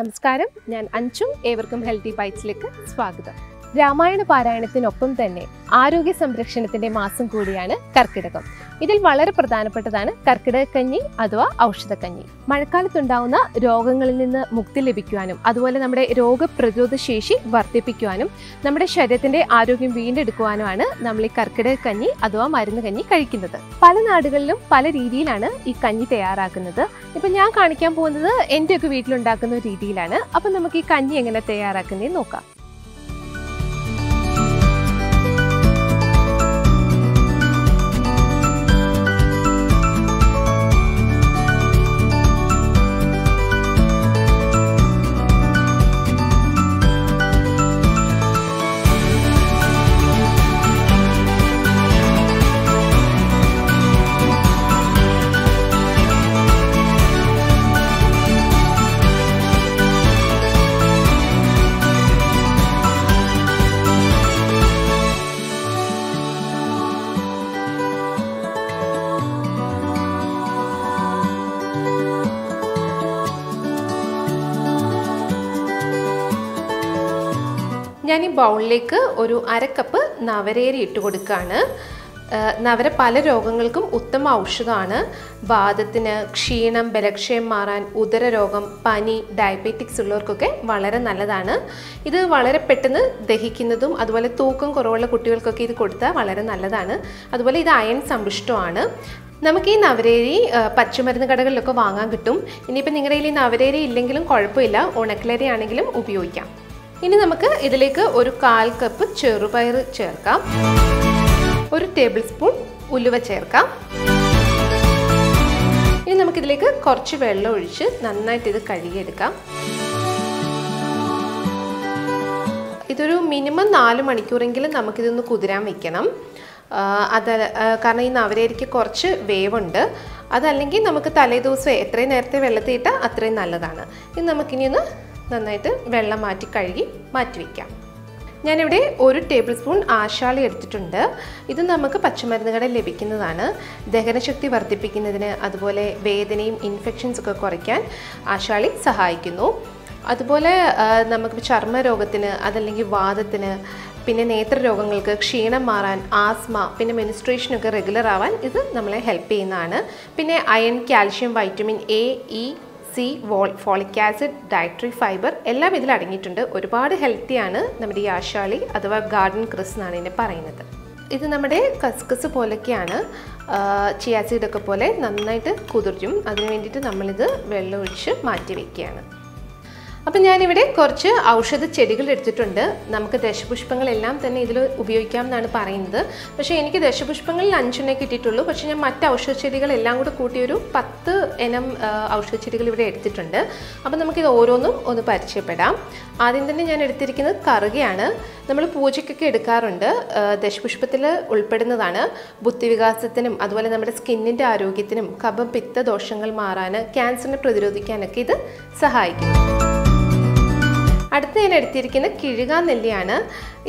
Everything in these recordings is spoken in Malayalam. Namaskaram, I am Anchum, Evergum Healthy Bites Licker, Swagada. Ramayana പാരായണത്തിനൊപ്പം തന്നെ ആരോഗ്യ സംരക്ഷണത്തിന്റെ മാസം കൂടിയാണ് കർക്കിടകം. ഇതിൽ വളരെ പ്രധാനപ്പെട്ടതാണ് കർക്കിടക കഞ്ഞി അഥവാ ഔഷധ കഞ്ഞി. മഴക്കാലത്ത് ഉണ്ടാകുന്ന രോഗങ്ങളിൽ നിന്ന് മുക്തി ലഭിക്കാനും അതുപോലെ നമ്മുടെ രോഗപ്രതിരോധ ശേഷി വർദ്ധിപ്പിക്കാനും നമ്മുടെ ശരീരത്തിന്റെ ആരോഗ്യം വീണ്ടെടുക്കാനുമാണ് നമ്മൾ ഈ കർക്കിടക കഞ്ഞി അഥവാ മരുന്ന് കഞ്ഞി കഴിക്കുന്നത്. പല നാടുകളിലും പല രീതിയിലാണ് ഈ കഞ്ഞി തയ്യാറാക്കുന്നത്. ഇപ്പോൾ ഞാൻ കാണിക്കാൻ പോകുന്നത് എൻ്റെ ഒക്കെ വീട്ടിൽ ഉണ്ടാക്കുന്ന രീതിയിലാണ്. അപ്പോൾ നമുക്ക് ഈ കഞ്ഞി എങ്ങനെ തയ്യാറാക്കുന്നതെന്ന് നോക്കാം. ഞാൻ ഈ ബൗളിലേക്ക് ഒരു അര കപ്പ് നവരേരി ഇട്ട് കൊടുക്കുകയാണ്. നവര പല രോഗങ്ങൾക്കും ഉത്തമ ഔഷധമാണ്. വാദത്തിന്, ക്ഷീണം, ബലക്ഷയം മാറാൻ, ഉദരരോഗം, പനി, ഡയബറ്റിക്സ് ഉള്ളവർക്കൊക്കെ വളരെ നല്ലതാണ്. ഇത് വളരെ പെട്ടെന്ന് ദഹിക്കുന്നതും അതുപോലെ തൂക്കം കുറവുള്ള കുട്ടികൾക്കൊക്കെ ഇത് കൊടുത്താൽ വളരെ നല്ലതാണ്. അതുപോലെ ഇത് അയൺ സമ്പുഷ്ടമാണ്. നമുക്ക് ഈ നവരേരി പച്ചമരുന്ന് കടകളിലൊക്കെ വാങ്ങാൻ കിട്ടും. ഇനിയിപ്പോൾ നിങ്ങളുടെ കയ്യിൽ ഈ നവരേരി ഇല്ലെങ്കിലും കുഴപ്പമില്ല, ഉണക്കലരി ആണെങ്കിലും ഉപയോഗിക്കാം. ഇനി നമുക്ക് ഇതിലേക്ക് ഒരു 1/4 കപ്പ് ചെറുപയർ ചേർക്കാം, 1 ടേബിൾ സ്പൂൺ ഉലുവ ചേർക്കാം. ഇനി നമുക്കിതിലേക്ക് കുറച്ച് വെള്ളം ഒഴിച്ച് നന്നായിട്ട് ഇത് കഴുകിയെടുക്കാം. ഇതൊരു മിനിമം 4 മണിക്കൂറെങ്കിലും നമുക്കിതൊന്ന് കുതിരാൻ വെക്കണം. അത് കാരണം ഈ നവരേരിക്ക് കുറച്ച് വേവുണ്ട്. അതല്ലെങ്കിൽ നമുക്ക് തലേദിവസം എത്രയും നേരത്തെ വെള്ളത്തിയിട്ടാൽ അത്രയും നല്ലതാണ്. ഇത് നമുക്കിനിയൊന്ന് നന്നായിട്ട് വെള്ളം മാറ്റി കഴുകി മാറ്റിവെക്കാം. ഞാനിവിടെ 1 ടേബിൾ സ്പൂൺ ആശാളി എടുത്തിട്ടുണ്ട്. ഇത് നമുക്ക് പച്ചമരുന്നുകളിൽ ലഭിക്കുന്നതാണ്. ദഹനശക്തി വർദ്ധിപ്പിക്കുന്നതിന് അതുപോലെ വേദനയും ഇൻഫെക്ഷൻസൊക്കെ കുറയ്ക്കാൻ ആശാളി സഹായിക്കുന്നു. അതുപോലെ നമുക്ക് ചർമ്മരോഗത്തിന് അതല്ലെങ്കിൽ വാദത്തിന്, പിന്നെ നേത്രരോഗങ്ങൾക്ക്, ക്ഷീണം മാറാൻ, ആസ്മ, പിന്നെ മെൻസ്ട്രേഷനൊക്കെ റെഗുലർ ആവാൻ ഇത് നമ്മളെ ഹെൽപ്പ് ചെയ്യുന്നതാണ്. പിന്നെ iron, calcium, vitamin A, E, C, folic acid, dietary fibre എല്ലാം ഇതിൽ അടങ്ങിയിട്ടുണ്ട്. ഒരുപാട് ഹെൽത്തിയാണ് നമ്മുടെ ഈ ആശാളി അഥവാ ഗാർഡൻ ക്രിസ് എന്നാണ് ഇതിനെ പറയുന്നത്. ഇത് നമ്മുടെ കസ്കസ് പോലെയൊക്കെയാണ്, ചിയാസീഡൊക്കെ പോലെ നന്നായിട്ട് കുതിർക്കും. അതിന് വേണ്ടിയിട്ട് നമ്മളിത് വെള്ളമൊഴിച്ച് മാറ്റി വയ്ക്കുകയാണ്. അപ്പം ഞാനിവിടെ കുറച്ച് ഔഷധ ചെടികൾ എടുത്തിട്ടുണ്ട്. നമുക്ക് ദശപുഷ്പങ്ങളെല്ലാം തന്നെ ഇതിൽ ഉപയോഗിക്കാം എന്നാണ് പറയുന്നത്. പക്ഷേ എനിക്ക് ദശപുഷ്പങ്ങളിൽ 5 എണ്ണേ കിട്ടിയിട്ടുള്ളൂ. പക്ഷേ ഞാൻ മറ്റ് ഔഷധ ചെടികളെല്ലാം കൂടെ കൂട്ടിയൊരു 10 ഇനം ഔഷധ ചെടികൾ ഇവിടെ എടുത്തിട്ടുണ്ട്. അപ്പം നമുക്കിത് ഓരോന്നും ഒന്ന് പരിചയപ്പെടാം. ആദ്യം തന്നെ ഞാൻ എടുത്തിരിക്കുന്നത് കറുകയാണ്. നമ്മൾ പൂജയ്ക്കൊക്കെ എടുക്കാറുണ്ട്. ദശപുഷ്പത്തിൽ ഉൾപ്പെടുന്നതാണ്. ബുദ്ധിവികാസത്തിനും അതുപോലെ നമ്മുടെ സ്കിന്നിൻ്റെ ആരോഗ്യത്തിനും കഫപിത്ത ദോഷങ്ങൾ മാറാൻ, ക്യാൻസറിനെ പ്രതിരോധിക്കാനൊക്കെ ഇത് സഹായിക്കും. അടുത്ത് ഞാൻ എടുത്തിരിക്കുന്ന കിഴുക നെല്ലിയാണ്.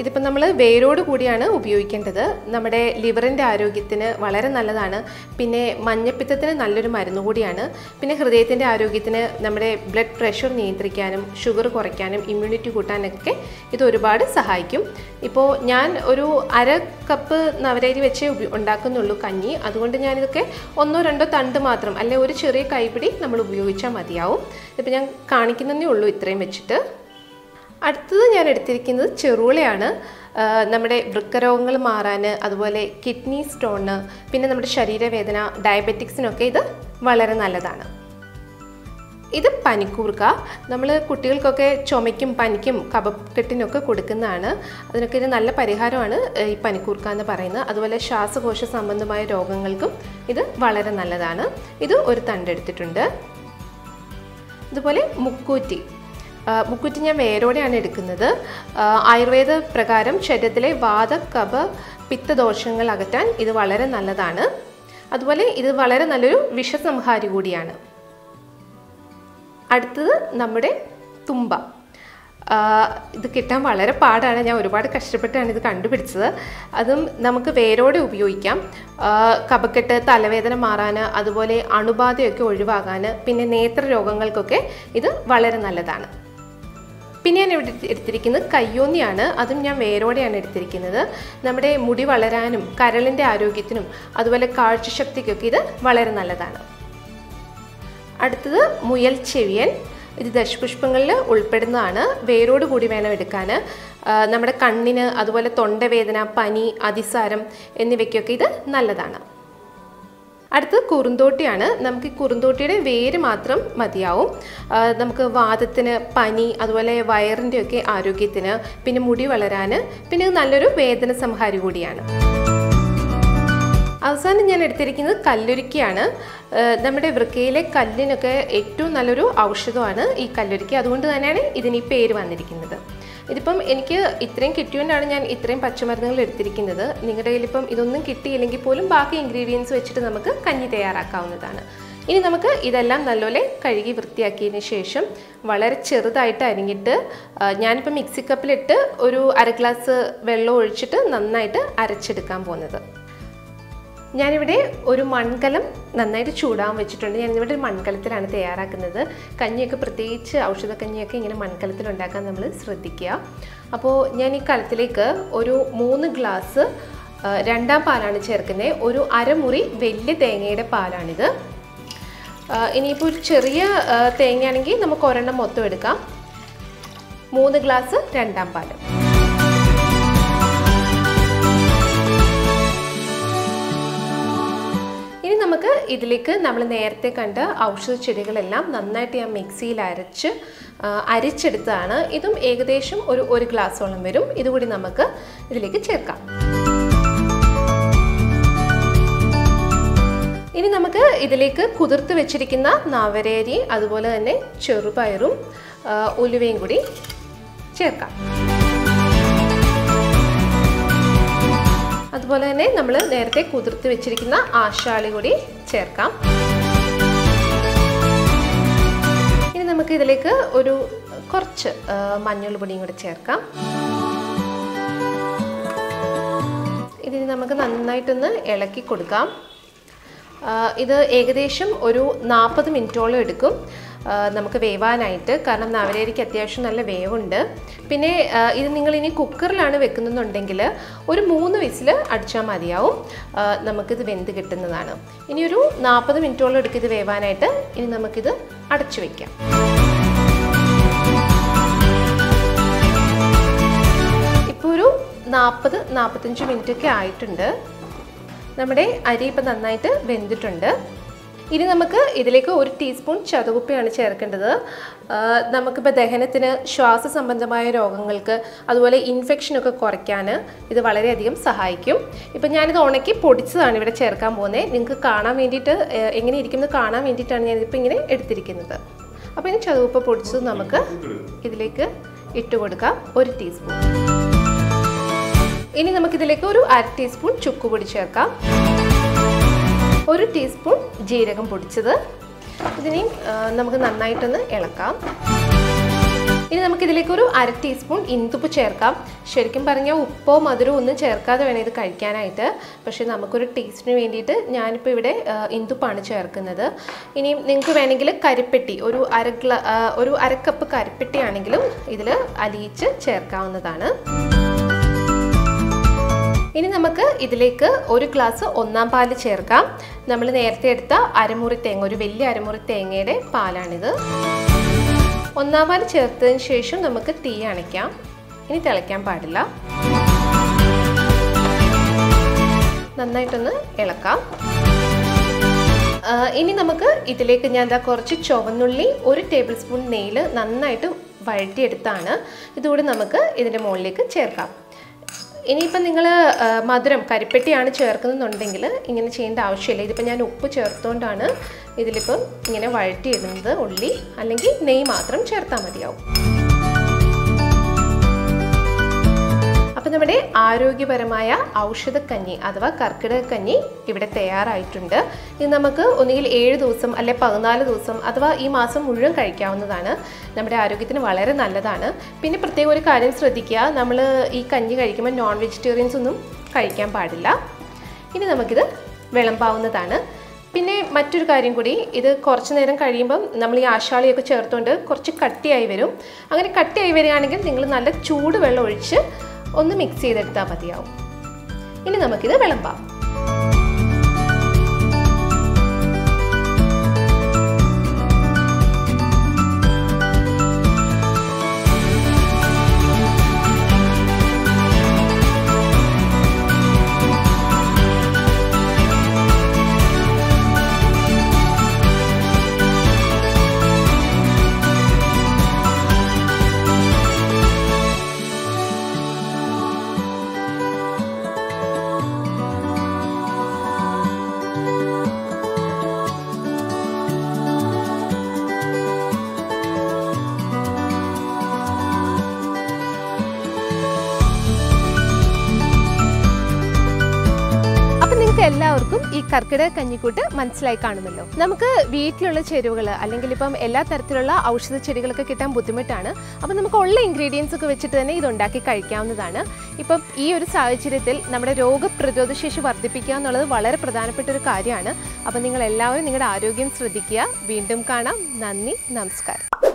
ഇതിപ്പോൾ നമ്മൾ വേരോട് കൂടിയാണ് ഉപയോഗിക്കേണ്ടത്. നമ്മുടെ ലിവറിൻ്റെ ആരോഗ്യത്തിന് വളരെ നല്ലതാണ്. പിന്നെ മഞ്ഞപ്പിത്തത്തിന് നല്ലൊരു മരുന്ന് കൂടിയാണ്. പിന്നെ ഹൃദയത്തിൻ്റെ ആരോഗ്യത്തിന്, നമ്മുടെ ബ്ലഡ് പ്രഷർ നിയന്ത്രിക്കാനും ഷുഗർ കുറയ്ക്കാനും ഇമ്മ്യൂണിറ്റി കൂട്ടാനൊക്കെ ഇത് ഒരുപാട് സഹായിക്കും. ഇപ്പോൾ ഞാൻ ഒരു 1/2 കപ്പ് നവരേരി വെച്ച് ഉണ്ടാക്കുന്നുള്ളൂ കഞ്ഞി. അതുകൊണ്ട് ഞാനിതൊക്കെ 1-2 തണ്ട് മാത്രം, അല്ലെ ഒരു ചെറിയ കൈപ്പിടി നമ്മൾ ഉപയോഗിച്ചാൽ മതിയാവും. ഇപ്പോൾ ഞാൻ കാണിക്കുന്നതേ ഉള്ളൂ ഇത്രയും വെച്ചിട്ട്. അടുത്തത് ഞാൻ എടുത്തിരിക്കുന്നത് ചെറുളയാണ്. നമ്മുടെ വൃക്കരോഗങ്ങൾ മാറാൻ, അതുപോലെ കിഡ്നി സ്റ്റോണ്, പിന്നെ നമ്മുടെ ശരീരവേദന, ഡയബറ്റിക്സിനൊക്കെ ഇത് വളരെ നല്ലതാണ്. ഇത് പനിക്കൂർക്ക. നമ്മൾ കുട്ടികൾക്കൊക്കെ ചുമയ്ക്കും പനിക്കും കഫക്കെട്ടിനൊക്കെ കൊടുക്കുന്നതാണ്. അതിനൊക്കെ ഒരു നല്ല പരിഹാരമാണ് ഈ പനിക്കൂർക്ക എന്ന് പറയുന്നത്. അതുപോലെ ശ്വാസകോശ സംബന്ധമായ രോഗങ്ങൾക്കും ഇത് വളരെ നല്ലതാണ്. ഇത് 1 തണ്ട് എടുത്തിട്ടുണ്ട്. അതുപോലെ മുക്കൂറ്റി. മുക്കുറ്റി ഞാൻ വേരോടെയാണ് എടുക്കുന്നത്. ആയുർവേദ പ്രകാരം ശരീരത്തിലെ വാത, കഫ, പിത്തദോഷങ്ങൾ അകറ്റാൻ ഇത് വളരെ നല്ലതാണ്. അതുപോലെ ഇത് വളരെ നല്ലൊരു വിഷസംഹാരി കൂടിയാണ്. അടുത്തത് നമ്മുടെ തുമ്പ. ഇത് കിട്ടാൻ വളരെ പാടാണ്. ഞാൻ ഒരുപാട് കഷ്ടപ്പെട്ടാണ് ഇത് കണ്ടുപിടിച്ചത്. അതും നമുക്ക് വേരോടെ ഉപയോഗിക്കാം. കഫക്കെട്ട്, തലവേദന മാറാൻ, അതുപോലെ അണുബാധയൊക്കെ ഒഴിവാകാൻ, പിന്നെ നേത്രരോഗങ്ങൾക്കൊക്കെ ഇത് വളരെ നല്ലതാണ്. പിന്നെ ഞാൻ ഇവിടെ എടുത്തിരിക്കുന്നത് കയ്യോന്നിയാണ്. അതും ഞാൻ വേരോടെയാണ് എടുത്തിരിക്കുന്നത്. നമ്മുടെ മുടി വളരാനും കരളിൻ്റെ ആരോഗ്യത്തിനും അതുപോലെ കാഴ്ചശക്തിക്കൊക്കെ ഇത് വളരെ നല്ലതാണ്. അടുത്തത് മുയൽ ചെവിയൻ. ഇത് ദശപുഷ്പങ്ങളിൽ ഉൾപ്പെടുന്നതാണ്. വേരോട് കൂടി വേണം എടുക്കാൻ. നമ്മുടെ കണ്ണിന് അതുപോലെ തൊണ്ടവേദന, പനി, അതിസാരം എന്നിവയ്ക്കൊക്കെ ഇത് നല്ലതാണ്. അടുത്തത് കുറുന്തോട്ടിയാണ്. നമുക്ക് കുറുന്തോട്ടിയുടെ വേര് മാത്രം മതിയാവും. നമുക്ക് വാദത്തിന്, പനി, അതുപോലെ വയറിൻ്റെയൊക്കെ ആരോഗ്യത്തിന്, പിന്നെ മുടി വളരാൻ, പിന്നെ നല്ലൊരു വേദന സംഹാരി കൂടിയാണ്. അവസാനം ഞാൻ എടുത്തിരിക്കുന്നത് കല്ലുരുക്കിയാണ്. നമ്മുടെ വൃക്കയിലെ കല്ലിനൊക്കെ ഏറ്റവും നല്ലൊരു ഔഷധമാണ് ഈ കല്ലുരുക്കി. അതുകൊണ്ട് തന്നെയാണ് ഇതിന് ഈ പേര് വന്നിരിക്കുന്നത്. ഇതിപ്പം എനിക്ക് ഇത്രയും കിട്ടിയോണ്ടാണ് ഞാൻ ഇത്രയും പച്ചമരുന്നുകൾ എടുത്തിരിക്കുന്നത്. നിങ്ങളുടെ കയ്യിലിപ്പം ഇതൊന്നും കിട്ടിയില്ലെങ്കിൽ പോലും ബാക്കി ഇൻഗ്രീഡിയൻസ് വെച്ചിട്ട് നമുക്ക് കഞ്ഞി തയ്യാറാക്കാവുന്നതാണ്. ഇനി നമുക്ക് ഇതെല്ലാം നല്ലപോലെ കഴുകി വൃത്തിയാക്കിയതിന് ശേഷം വളരെ ചെറുതായിട്ട് അരിഞ്ഞിട്ട് ഞാനിപ്പോൾ മിക്സി കപ്പിലിട്ട് ഒരു അര ഗ്ലാസ് വെള്ളം ഒഴിച്ചിട്ട് നന്നായിട്ട് അരച്ചെടുക്കാൻ പോകുന്നത്. ഞാനിവിടെ ഒരു മൺകലം നന്നായിട്ട് ചൂടാൻ വെച്ചിട്ടുണ്ട്. ഞാനിവിടെ മൺകലത്തിലാണ് തയ്യാറാക്കുന്നത്. കഞ്ഞിയൊക്കെ പ്രത്യേകിച്ച് ഔഷധ കഞ്ഞിയൊക്കെ ഇങ്ങനെ മൺകലത്തിലുണ്ടാക്കാൻ നമ്മൾ ശ്രദ്ധിക്കുക. അപ്പോൾ ഞാൻ ഈ കലത്തിലേക്ക് ഒരു 3 ഗ്ലാസ് രണ്ടാം പാലാണ് ചേർക്കുന്നത്. ഒരു അരമുറി വലിയ തേങ്ങയുടെ പാലാണിത്. ഇനിയിപ്പോൾ ഒരു ചെറിയ തേങ്ങയാണെങ്കിൽ നമുക്ക് ഒരെണ്ണം മൊത്തം എടുക്കാം. 3 ഗ്ലാസ് രണ്ടാം പാല്. നമുക്ക് ഇതിലേക്ക് നമ്മൾ നേരത്തെ കണ്ട ഔഷധ ചെടികളെല്ലാം നന്നായിട്ട് ഞാൻ മിക്സിയിൽ അരിച്ചെടുത്താണ്. ഇതും ഏകദേശം ഒരു ഗ്ലാസോളം വരും. ഇതുകൂടി നമുക്ക് ഇതിലേക്ക് ചേർക്കാം. ഇനി നമുക്ക് ഇതിലേക്ക് കുതിർത്ത് വെച്ചിരിക്കുന്ന നാവരേരി, അതുപോലെ തന്നെ ചെറുപയറും ഉലുവയും കൂടി ചേർക്കാം. അതുപോലെ തന്നെ നമ്മൾ നേരത്തെ കുതിർത്ത് വെച്ചിരിക്കുന്ന ആശാളി കൂടി ചേർക്കാം. ഇനി നമുക്ക് ഇതിലേക്ക് ഒരു കുറച്ച് മഞ്ഞൾ പൊടിയും കൂടി ചേർക്കാം. ഇതിന് നമുക്ക് നന്നായിട്ടൊന്ന് ഇളക്കി കൊടുക്കാം. ഇത് ഏകദേശം ഒരു 40 മിനിറ്റോളം എടുക്കും നമുക്ക് വേവാനായിട്ട്. കാരണം നവരേരിക്ക് അത്യാവശ്യം നല്ല വേവുണ്ട്. പിന്നെ ഇത് നിങ്ങളിനി കുക്കറിലാണ് വെക്കുന്നുണ്ടെങ്കിൽ ഒരു 3 വിസിൽ അടിച്ചാൽ മതിയാവും. നമുക്കിത് വെന്ത് കിട്ടുന്നതാണ്. ഇനി ഒരു 40 മിനിറ്റോളം എടുക്കും ഇത് വേവാനായിട്ട്. ഇനി നമുക്കിത് അടച്ചു വയ്ക്കാം. ഇപ്പോൾ ഒരു 40-45 മിനിറ്റൊക്കെ ആയിട്ടുണ്ട്. നമ്മുടെ അരി ഇപ്പം നന്നായിട്ട് വെന്തിട്ടുണ്ട്. ഇനി നമുക്ക് ഇതിലേക്ക് 1 ടീസ്പൂൺ ചതുകുപ്പിയാണ് ചേർക്കേണ്ടത്. നമുക്കിപ്പോൾ ദഹനത്തിന്, ശ്വാസ സംബന്ധമായ രോഗങ്ങൾക്ക്, അതുപോലെ ഇൻഫെക്ഷനൊക്കെ കുറയ്ക്കാൻ ഇത് വളരെയധികം സഹായിക്കും. ഇപ്പം ഞാനിത് ഉണക്കി പൊടിച്ചതാണ് ഇവിടെ ചേർക്കാൻ പോകുന്നത്. നിങ്ങൾക്ക് കാണാൻ വേണ്ടിയിട്ട് എങ്ങനെ ഇരിക്കുന്നത് കാണാൻ വേണ്ടിയിട്ടാണ് ഞാനിതിപ്പോൾ ഇങ്ങനെ എടുത്തിരിക്കുന്നത്. അപ്പോൾ ഇനി ചതുകുപ്പ് പൊടിച്ചത് നമുക്ക് ഇതിലേക്ക് ഇട്ട് കൊടുക്കാം, 1 ടീസ്പൂൺ. ഇനി നമുക്കിതിലേക്ക് ഒരു 1/2 ടീസ്പൂൺ ചുക്കുപൊടി ചേർക്കാം, 1 ടീസ്പൂൺ ജീരകം പൊടിച്ചത്. ഇതിനെയും നമുക്ക് നന്നായിട്ടൊന്ന് ഇളക്കാം. ഇനി നമുക്കിതിലേക്ക് ഒരു 1/2 ടീസ്പൂൺ ഇന്തുപ്പ് ചേർക്കാം. ശരിക്കും പറഞ്ഞാൽ ഉപ്പോ മധുരമോ ഒന്നും ചേർക്കാതെ വേണം ഇത് കഴിക്കാനായിട്ട്. പക്ഷേ നമുക്കൊരു ടേസ്റ്റിന് വേണ്ടിയിട്ട് ഞാനിപ്പോൾ ഇവിടെ ഇന്തുപ്പാണ് ചേർക്കുന്നത്. ഇനിയും നിങ്ങൾക്ക് വേണമെങ്കിൽ കരിപ്പെട്ടി ഒരു 1/2 കപ്പ് കരിപ്പെട്ടിയാണെങ്കിലും ഇതിൽ അലിയിച്ച് ചേർക്കാവുന്നതാണ്. ഇനി നമുക്ക് ഇതിലേക്ക് 1 ഗ്ലാസ് ഒന്നാം പാല് ചേർക്കാം. നമ്മൾ നേരത്തെ എടുത്ത അരമുറി തേങ്ങ, ഒരു വലിയ അരമുറി തേങ്ങയുടെ പാലാണിത്. ഒന്നാം പാൽ ചേർത്തതിന് ശേഷം നമുക്ക് തീ അണയ്ക്കാം. ഇനി തിളയ്ക്കാൻ പാടില്ല. നന്നായിട്ടൊന്ന് ഇളക്കാം. ഇനി നമുക്ക് ഇതിലേക്ക് ഞാൻ കുറച്ച് ചുവന്നുള്ളി, 1 ടേബിൾ സ്പൂൺ നെയ്യ് നന്നായിട്ട് വഴറ്റിയെടുത്താണ് ഇതുകൂടി നമുക്ക് ഇതിൻ്റെ മുകളിലേക്ക് ചേർക്കാം. ഇനിയിപ്പം നിങ്ങൾ മധുരം കരിപ്പെട്ടിയാണ് ചേർക്കുന്നുണ്ടെങ്കിൽ ഇങ്ങനെ ചെയ്യേണ്ട ആവശ്യമില്ല. ഇതിപ്പോൾ ഞാൻ ഉപ്പ് ചേർത്തുകൊണ്ടാണ് ഇതിലിപ്പം ഇങ്ങനെ വഴറ്റിയിടുന്നത് ഉള്ളി. അല്ലെങ്കിൽ നെയ്യ് മാത്രം ചേർത്താൽ മതിയാവും. അപ്പം നമ്മുടെ ആരോഗ്യപരമായ ഔഷധക്കഞ്ഞി അഥവാ കർക്കിടക കഞ്ഞി ഇവിടെ തയ്യാറായിട്ടുണ്ട്. ഇത് നമുക്ക് ഒന്നുകിൽ 7 ദിവസം അല്ലെ 14 ദിവസം അഥവാ ഈ മാസം മുഴുവൻ കഴിക്കാവുന്നതാണ്. നമ്മുടെ ആരോഗ്യത്തിന് വളരെ നല്ലതാണ്. പിന്നെ പ്രത്യേകം ഒരു കാര്യം ശ്രദ്ധിക്കുക, നമ്മൾ ഈ കഞ്ഞി കഴിക്കുമ്പോൾ നോൺ വെജിറ്റേറിയൻസ് ഒന്നും കഴിക്കാൻ പാടില്ല. ഇനി നമുക്കിത് വിളമ്പാവുന്നതാണ്. പിന്നെ മറ്റൊരു കാര്യം കൂടി ഇത് കുറച്ച് നേരം കഴിയുമ്പോൾ നമ്മൾ ഈ ആശാളിയൊക്കെ ചേർത്തുകൊണ്ട് കുറച്ച് കട്ടിയായി വരും അങ്ങനെ കട്ടിയായി വരികയാണെങ്കിൽ നിങ്ങൾ നല്ല ചൂട് വെള്ളം ഒഴിച്ച് ഒന്ന് മിക്സ് ചെയ്തെടുത്താൽ മതിയാവും ഇനി നമുക്ക് ഇത് വിളമ്പാം എല്ലാവർക്കും ഈ കർക്കിടക കഞ്ഞിക്കൂട്ട് മനസ്സിലായി കാണുമല്ലോ നമുക്ക് വീട്ടിലുള്ള ചേരുവകൾ അല്ലെങ്കിൽ ഇപ്പം എല്ലാ തരത്തിലുള്ള ഔഷധ ചെടികളൊക്കെ കിട്ടാൻ ബുദ്ധിമുട്ടാണ് അപ്പോൾ നമുക്ക് ഉള്ള ഇൻഗ്രീഡിയൻസ് ഒക്കെ വെച്ചിട്ട് തന്നെ ഇത് ഉണ്ടാക്കി കഴിക്കാവുന്നതാണ് ഇപ്പം ഈ ഒരു സാഹചര്യത്തിൽ നമ്മുടെ രോഗപ്രതിരോധ ശേഷി വർദ്ധിപ്പിക്കുക എന്നുള്ളത് വളരെ പ്രധാനപ്പെട്ട ഒരു കാര്യമാണ് അപ്പോൾ നിങ്ങൾ എല്ലാവരും നിങ്ങളുടെ ആരോഗ്യം ശ്രദ്ധിക്കുക വീണ്ടും കാണാം നന്ദി നമസ്കാരം